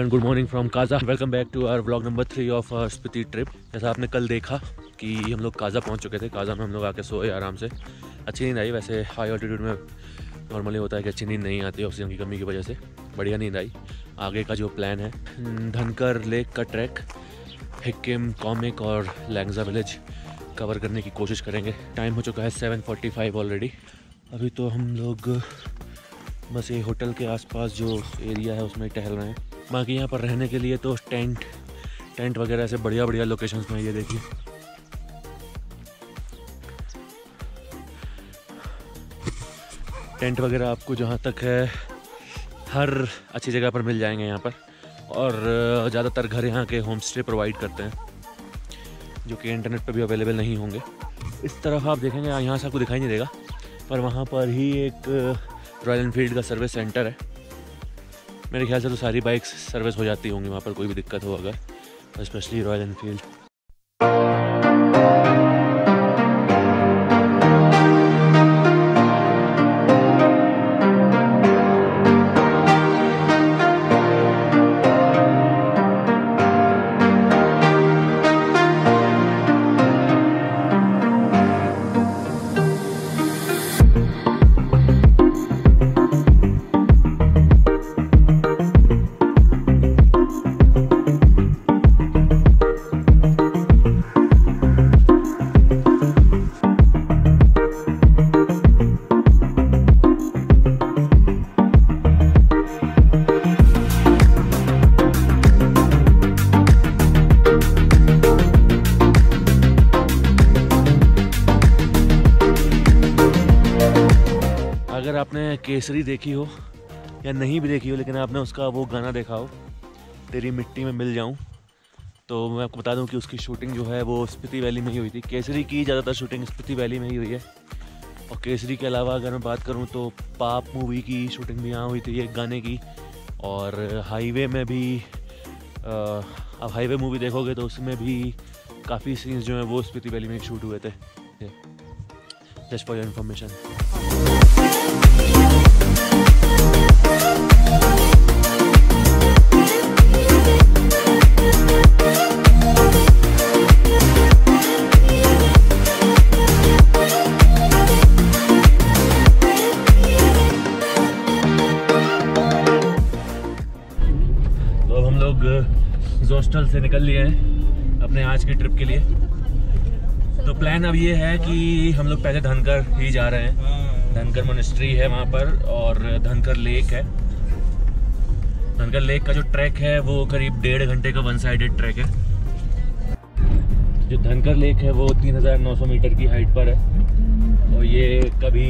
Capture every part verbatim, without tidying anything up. and good morning from Kaza. Welcome back to our vlog number three of our Spiti trip. जैसा आपने कल देखा कि हम लोग काज़ा पहुंच चुके थे. काज़ा में हम लोग आके सोए आराम से. अच्छी नींद आई. वैसे हाई ऑल्टीट्यूड में नॉर्मली होता है कि अच्छी नींद नहीं आती ऑक्सीजन की कमी की वजह से. बढ़िया नींद आई. आगे का जो प्लान है धनकर लेक का ट्रैक, हिक्किम, कोमिक और लैंगजा विलेज कवर करने की कोशिश करेंगे. टाइम हो चुका है सेवन फोर्टी फाइव ऑलरेडी. अभी तो हम लोग बस ये होटल के आसपास जो एरिया है उसमें टहल रहे हैं. बाकी यहाँ पर रहने के लिए तो टेंट टेंट वगैरह ऐसे बढ़िया बढ़िया लोकेशंस में. ये देखिए टेंट वगैरह आपको जहाँ तक है हर अच्छी जगह पर मिल जाएंगे यहाँ पर. और ज़्यादातर घर यहाँ के होम स्टे प्रोवाइड करते हैं जो कि इंटरनेट पर भी अवेलेबल नहीं होंगे. इस तरफ आप देखेंगे यहाँ से आपको दिखाई नहीं देगा पर वहाँ पर ही एक रॉयल एनफील्ड का सर्विस सेंटर है. मेरे ख्याल से तो सारी बाइक्स सर्विस हो जाती होंगी वहाँ पर, कोई भी दिक्कत हो अगर, स्पेशली रॉयल एनफील्ड. अगर आपने केसरी देखी हो या नहीं भी देखी हो लेकिन आपने उसका वो गाना देखा हो तेरी मिट्टी में मिल जाऊं, तो मैं आपको बता दूं कि उसकी शूटिंग जो है वो स्पिति वैली में ही हुई थी. केसरी की ज़्यादातर शूटिंग स्पिति वैली में ही हुई है. और केसरी के अलावा अगर मैं बात करूं तो पाप मूवी की शूटिंग भी यहाँ हुई थी एक गाने की. और हाईवे में भी, आप हाईवे मूवी देखोगे तो उसमें भी काफ़ी सीन्स जो हैं वो स्पिति वैली में शूट हुए थे. Just for your information. Hostel से निकल लिए हैं अपने आज की ट्रिप के लिए. तो प्लान अब ये है कि हम लोग पहले धनकर ही जा रहे हैं. धनकर मोनेस्ट्री है वहाँ पर और धनकर लेक है. धनकर लेक का जो ट्रैक है वो करीब डेढ़ घंटे का वन साइडेड ट्रैक है. जो धनकर लेक है वो तीन हज़ार नौ सौ मीटर की हाइट पर है. और ये कभी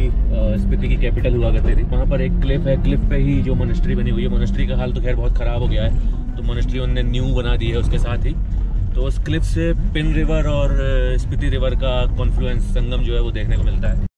स्पीति की कैपिटल हुआ करती थी. वहाँ पर एक क्लिफ है, क्लिफ पे ही जो मोनेस्ट्री बनी हुई है. मोनेस्ट्री का हाल तो खैर बहुत ख़राब हो गया है तो मोनेस्ट्री उन्होंने न्यू बना दी है. उसके साथ ही तो उस क्लिफ से पिन रिवर और स्पीति रिवर का कॉन्फ्लुएंस, संगम जो है वो देखने को मिलता है.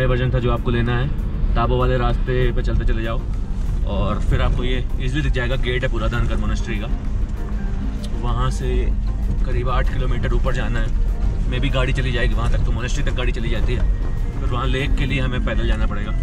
डाइवर्जन था जो आपको लेना है. ताबो वाले रास्ते पे चलते चले जाओ और फिर आपको ये इजीली दिख जाएगा. गेट है पूरा धनकर मोनेस्ट्री का. वहाँ से करीब आठ किलोमीटर ऊपर जाना है. मे भी गाड़ी चली जाएगी वहाँ तक, तो मोनेस्ट्री तक गाड़ी चली जाती है. फिर वहाँ लेक के लिए हमें पैदल जाना पड़ेगा.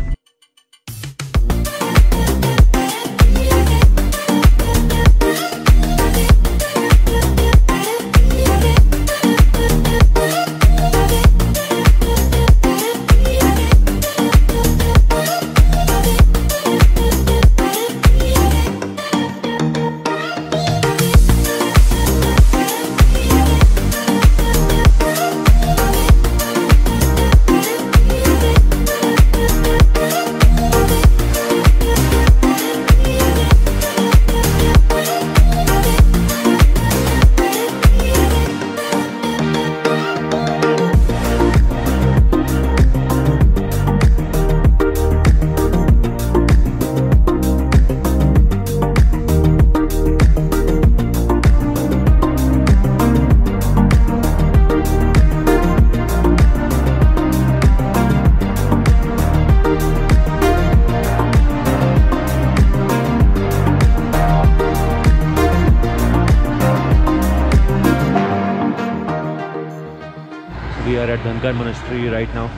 at Dhankar Monastery right now.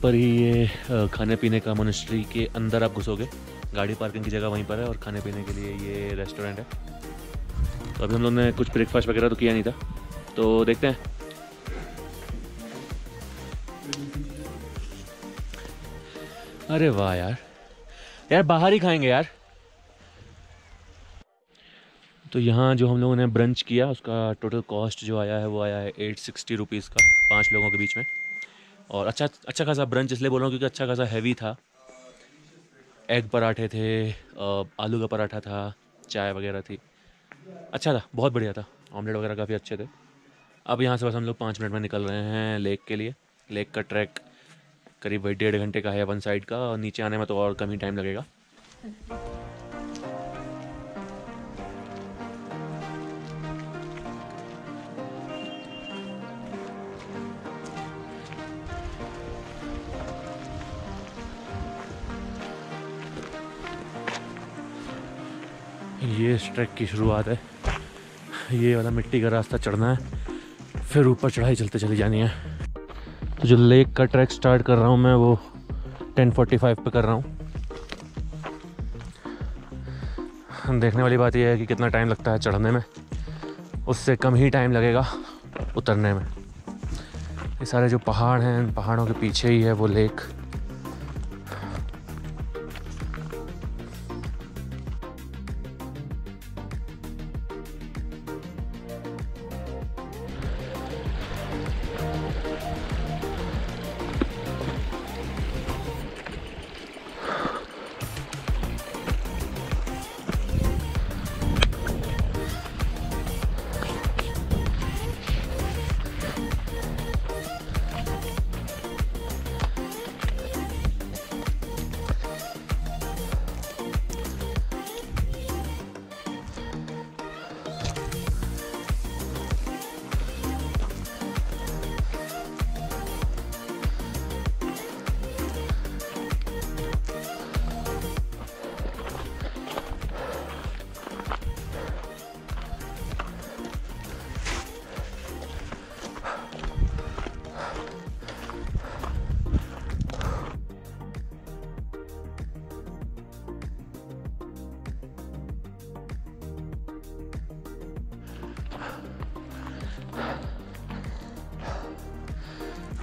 पर ही ये खाने पीने का मोनेस्ट्री के अंदर आप घुसोगे, गाड़ी पार्किंग की जगह वहीं पर है और खाने पीने के लिए ये रेस्टोरेंट है। तो अभी हम लोग ने कुछ ब्रेकफास्ट वगैरह तो किया नहीं था, तो देखते हैं। अरे वाह यार, यार बाहर ही खाएंगे यार। तो यहाँ जो हम लोगों ने ब्रंच किया उसका टोटल कॉस्ट जो आया है वो आया है एट सिक्सटी रुपीज़ का, पाँच लोगों के बीच में। और अच्छा अच्छा खासा ब्रंच इसलिए बोल रहा हूँ क्योंकि अच्छा खासा हैवी था। एग पराठे थे, आलू का पराठा था, चाय वगैरह थी, अच्छा था, बहुत बढ़िया था। ऑमलेट वगैरह काफ़ी अच्छे थे। अब यहाँ से बस हम लोग पाँच मिनट में निकल रहे हैं लेक के लिए। लेक का ट्रैक करीब डेढ़ घंटे का है वन साइड का, और नीचे आने में तो और कम ही टाइम लगेगा। ये इस ट्रैक की शुरुआत है। ये वाला मिट्टी का रास्ता चढ़ना है, फिर ऊपर चढ़ाई चलते चली जानी है। तो जो लेक का ट्रैक स्टार्ट कर रहा हूँ मैं वो टेन फोर्टी फाइव पे कर रहा हूँ। देखने वाली बात यह है कि कितना टाइम लगता है चढ़ने में, उससे कम ही टाइम लगेगा उतरने में। ये सारे जो पहाड़ हैं, पहाड़ों के पीछे ही है वो लेक।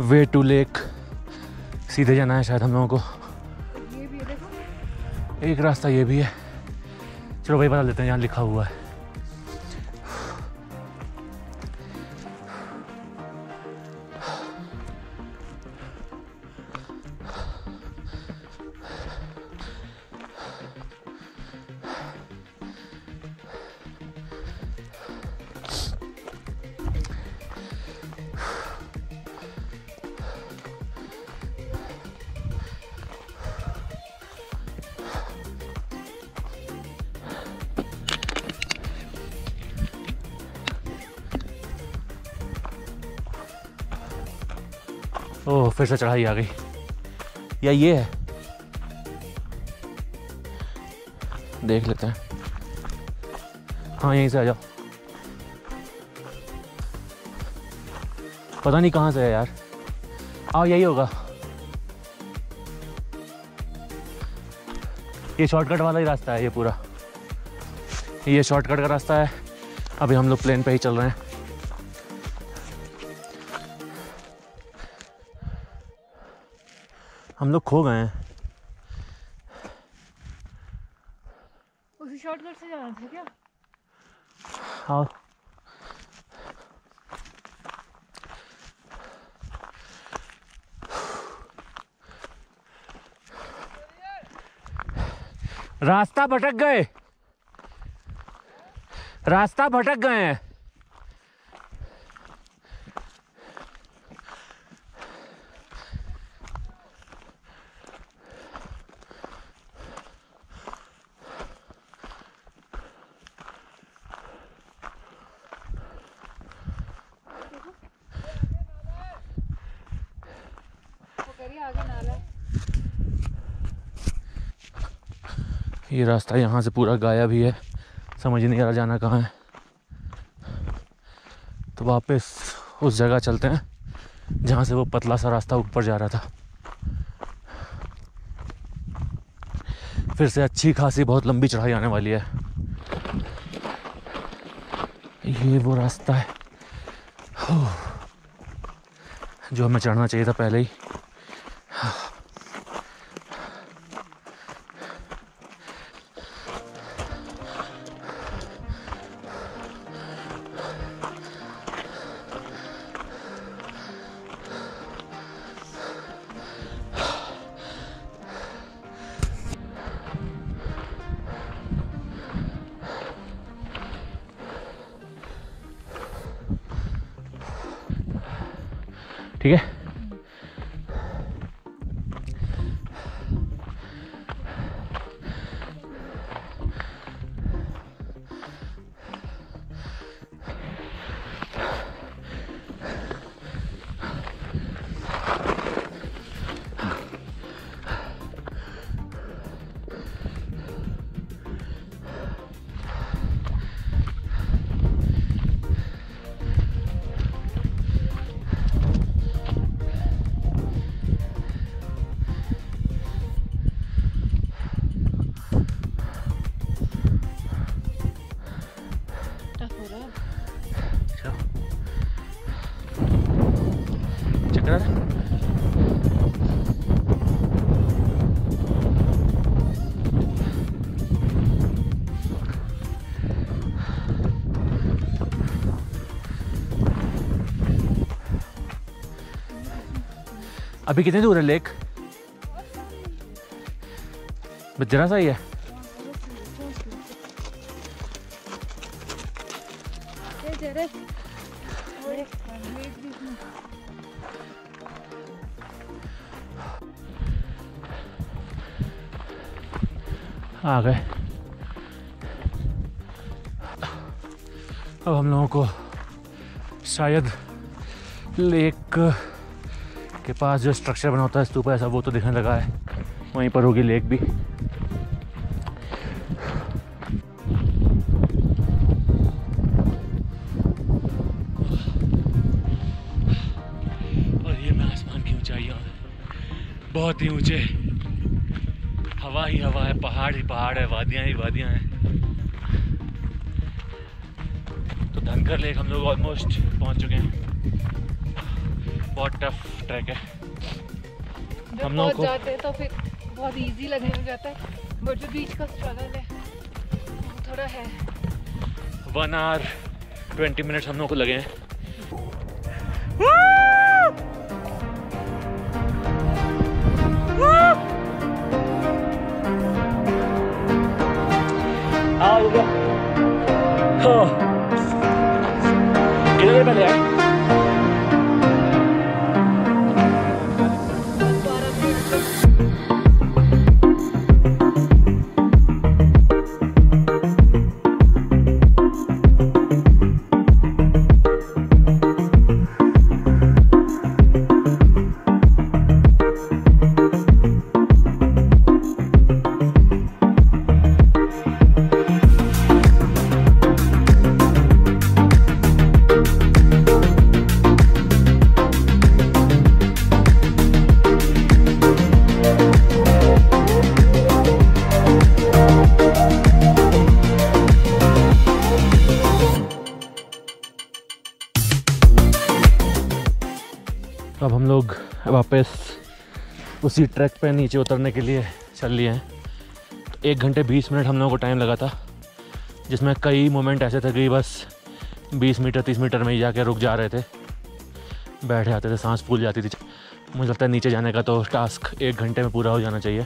वे टू लेक सीधे जाना है शायद हम लोगों को। ये भी है, देखो एक रास्ता ये भी है। चलो भाई बता लेते हैं, यहाँ लिखा हुआ है। ओह, फिर से चढ़ाई आ गई। या ये है, देख लेते हैं। हाँ यहीं से आ जाओ। पता नहीं कहाँ से है यार। आओ, यही होगा। ये शॉर्टकट वाला ही रास्ता है, ये पूरा ये शॉर्टकट का रास्ता है। अभी हम लोग प्लेन पे ही चल रहे हैं। हम लोग खो गए हैं। उसी शॉर्टकट से जाना था क्या? हाँ, रास्ता भटक गए, रास्ता भटक गए हैं। ये रास्ता यहाँ से पूरा गायब ही है, समझ नहीं आ रहा जाना कहाँ है। तो वापस उस जगह चलते हैं जहाँ से वो पतला सा रास्ता ऊपर जा रहा था। फिर से अच्छी खासी बहुत लंबी चढ़ाई आने वाली है। ये वो रास्ता है जो हमें चढ़ना चाहिए था पहले ही। ठीक है, अभी कितनी दूर है लेक? बस जरा सा ही है। आ गए। अब हम लोगों को शायद लेक के पास जो स्ट्रक्चर बना होता है स्तूप ऐसा, वो तो दिखने लगा है, वहीं पर होगी लेक भी। और ये मैं आसमान की ऊंचाई हूँ, बहुत ही ऊंचे, हवा ही हवा है, पहाड़ ही पहाड़ है, वादियाँ ही वादियाँ हैं। तो धनकर लेक हम लोग ऑलमोस्ट पहुँच चुके हैं। बहुत टफ ट्रैक है। जब हम लोग जाते हैं तो फिर बहुत इजी लगने लग जाता है, बट जो बीच का स्ट्रगल है वो थोड़ा है। वन आवर ट्वेंटी मिनट्स हम लोग को लगे हैं। कितने पहले आए? अब हम लोग वापस उसी ट्रैक पे नीचे उतरने के लिए चल लिए हैं। तो एक घंटे बीस मिनट हम लोगों को टाइम लगा था, जिसमें कई मोमेंट ऐसे थे कि बस बीस मीटर तीस मीटर में ही जाके रुक जा रहे थे, बैठ जाते थे, सांस फूल जाती थी। मुझे लगता है नीचे जाने का तो टास्क एक घंटे में पूरा हो जाना चाहिए।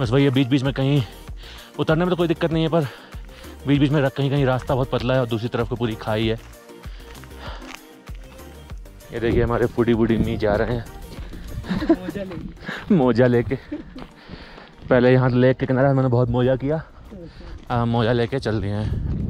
बस वही है, बीच बीच में कहीं उतरने में तो कोई दिक्कत नहीं है, पर बीच बीच में रख कहीं कहीं रास्ता बहुत पतला है और दूसरी तरफ को पूरी खाई है। ये देखिए हमारे फूडी बूढ़ी मी जा रहे हैं मोजा लेके मोजा लेके पहले यहाँ लेक के किनारे मैंने बहुत मोजा किया, आ, मोजा लेके चल रही हैं।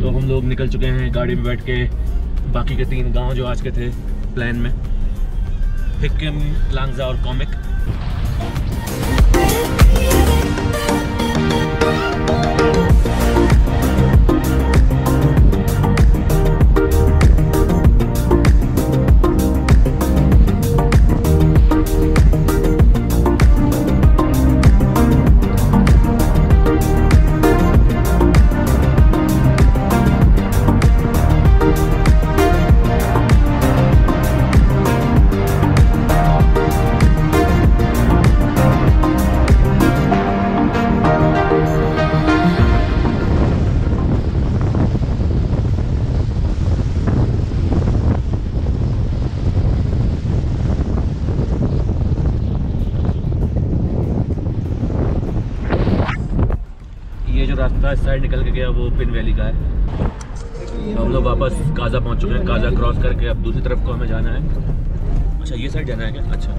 तो हम लोग निकल चुके हैं गाड़ी में बैठ के। बाकी के तीन गांव जो आज के थे प्लान में, हिक्किम, लांगजा और कोमिक। इस साइड निकल के गया वो पिन वैली का है। तो हम लोग वापस काजा पहुंच चुके हैं। काजा क्रॉस करके अब दूसरी तरफ को हमें जाना है। अच्छा ये साइड जाना है क्या? अच्छा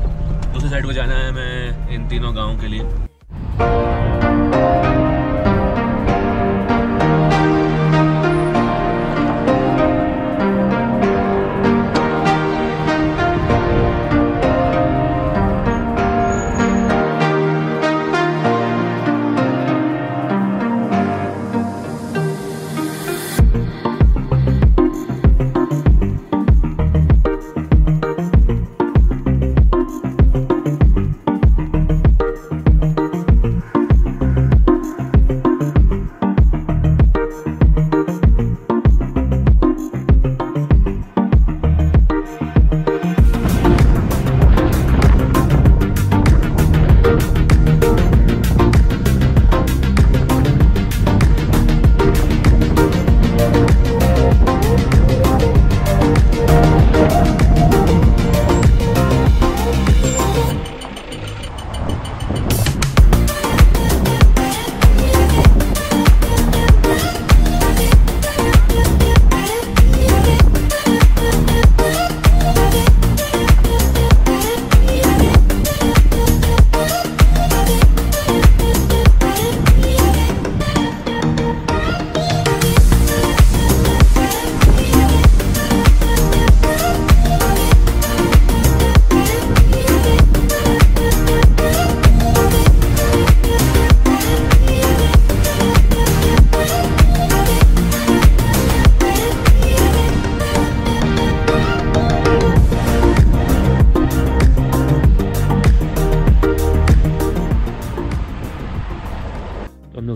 दूसरी साइड को जाना है हमें इन तीनों गांवों के लिए।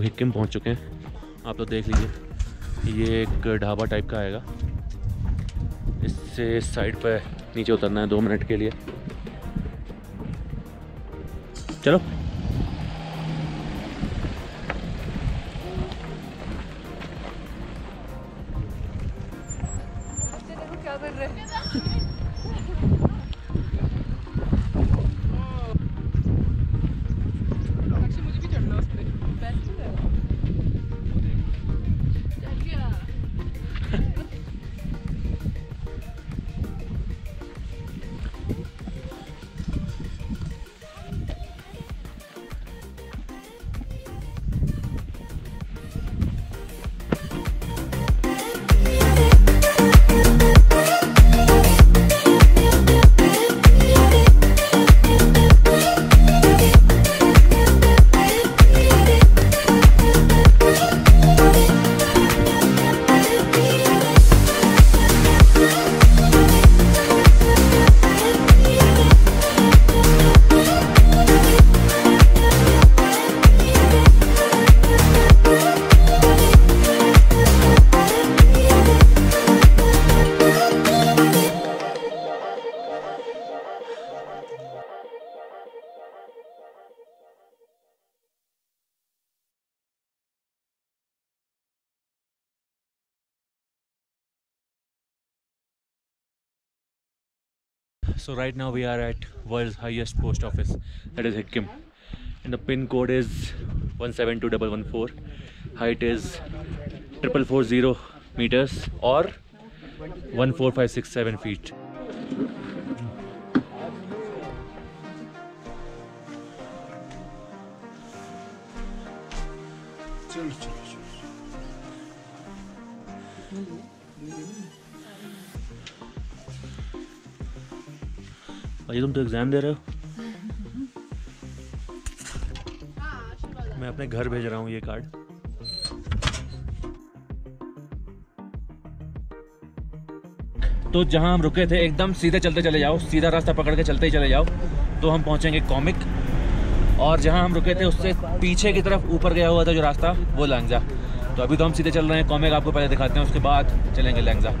हिक्किम पहुंच चुके हैं। आप लोग देख लीजिए ये एक ढाबा टाइप का आएगा। इससे इस साइड पर नीचे उतरना है दो मिनट के लिए। चलो So right now we are at world's highest post office, that is Hikkim, and the pin code is one seven two one one four. Height is triple four zero meters or one four five six seven feet. भाई तुम तो exam दे रहे हो, मैं अपने घर भेज रहा हूँ ये कार्ड। तो जहाँ हम रुके थे एकदम सीधे चलते चले जाओ, सीधा रास्ता पकड़ के चलते ही चले जाओ तो हम पहुँचेंगे कॉमिक, और जहाँ हम रुके थे उससे पीछे की तरफ ऊपर गया हुआ था जो रास्ता वो लांगजा। तो अभी तो हम सीधे चल रहे हैं कॉमिक, आपको पहले दिखाते हैं उसके बाद चलेंगे लांगजा।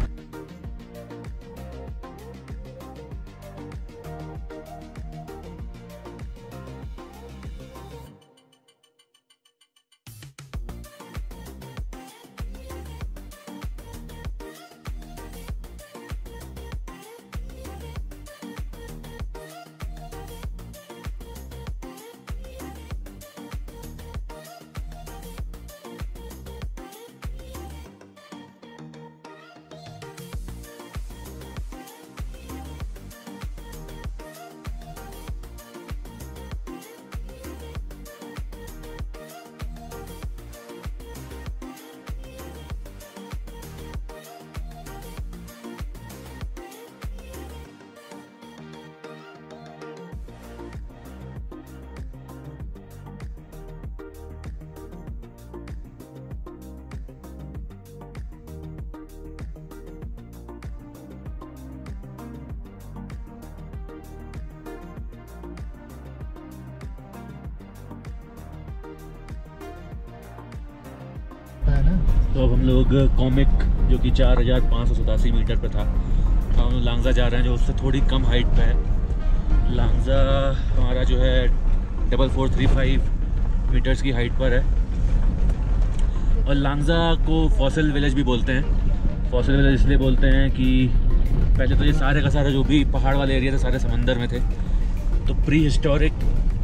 तो अब हम लोग कॉमिक जो कि चार हज़ार पाँच सौ सतासी मीटर पर था, तो हम लोग लांगजा जा रहे हैं जो उससे थोड़ी कम हाइट पे है। लांगजा हमारा जो है double four three five metres की हाइट पर है, और लांगजा को फॉसिल विलेज भी बोलते हैं। फॉसिल विलेज इसलिए बोलते हैं कि पहले तो ये सारे का सारा जो भी पहाड़ वाले एरिया थे सारे समंदर में थे, तो प्री हिस्टोरिक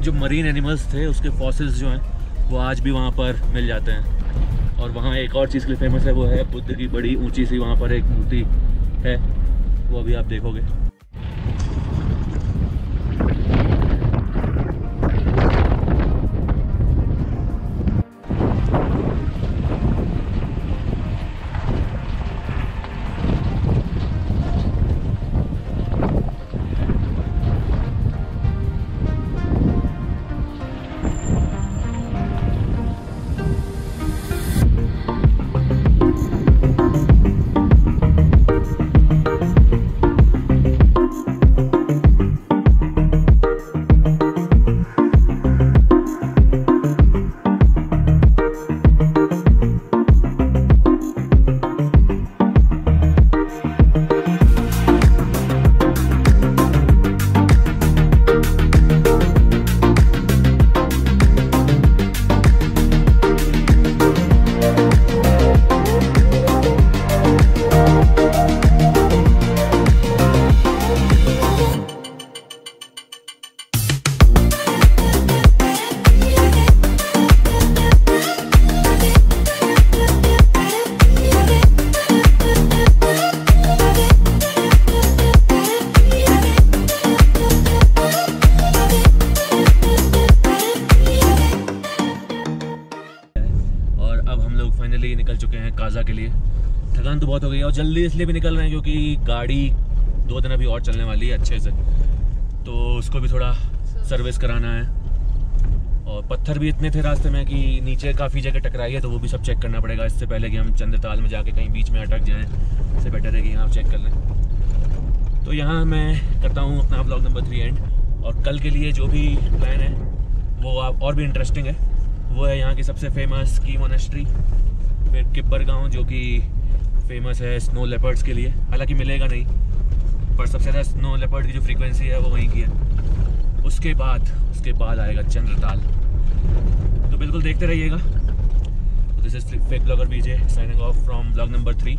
जो मरीन एनिमल्स थे उसके फॉसिल्स जो हैं वो आज भी वहाँ पर मिल जाते हैं। और वहाँ एक और चीज़ के लिए फेमस है, वो है बुद्ध की बड़ी ऊंची सी वहाँ पर एक मूर्ति है, वो अभी आप देखोगे। काजा के लिए थकान तो बहुत हो गई है, और जल्दी इसलिए भी निकल रहे हैं क्योंकि गाड़ी दो दिन अभी और चलने वाली है अच्छे से, तो उसको भी थोड़ा सर्विस कराना है। और पत्थर भी इतने थे रास्ते में कि नीचे काफ़ी जगह टकराई है, तो वो भी सब चेक करना पड़ेगा इससे पहले कि हम चंद्रताल में जाके कहीं बीच में अटक जाएँ। इससे बेटर है कि यहाँ आप चेक कर लें। तो यहाँ मैं करता हूँ अपना ब्लॉग नंबर थ्री एंड, और कल के लिए जो भी प्लान है वो आप और भी इंटरेस्टिंग है। वो है यहाँ की सबसे फेमस की मोनेस्ट्री, फिर किब्बर गाँव जो कि फेमस है स्नो लेपर्ड्स के लिए, हालांकि मिलेगा नहीं पर सबसे ज़्यादा स्नो लेपर्ड की जो फ्रीक्वेंसी है वो वहीं की है। उसके बाद उसके बाद आएगा चंद्रताल, तो बिल्कुल देखते रहिएगा। This is fake blogger VJ signing off from blog number three.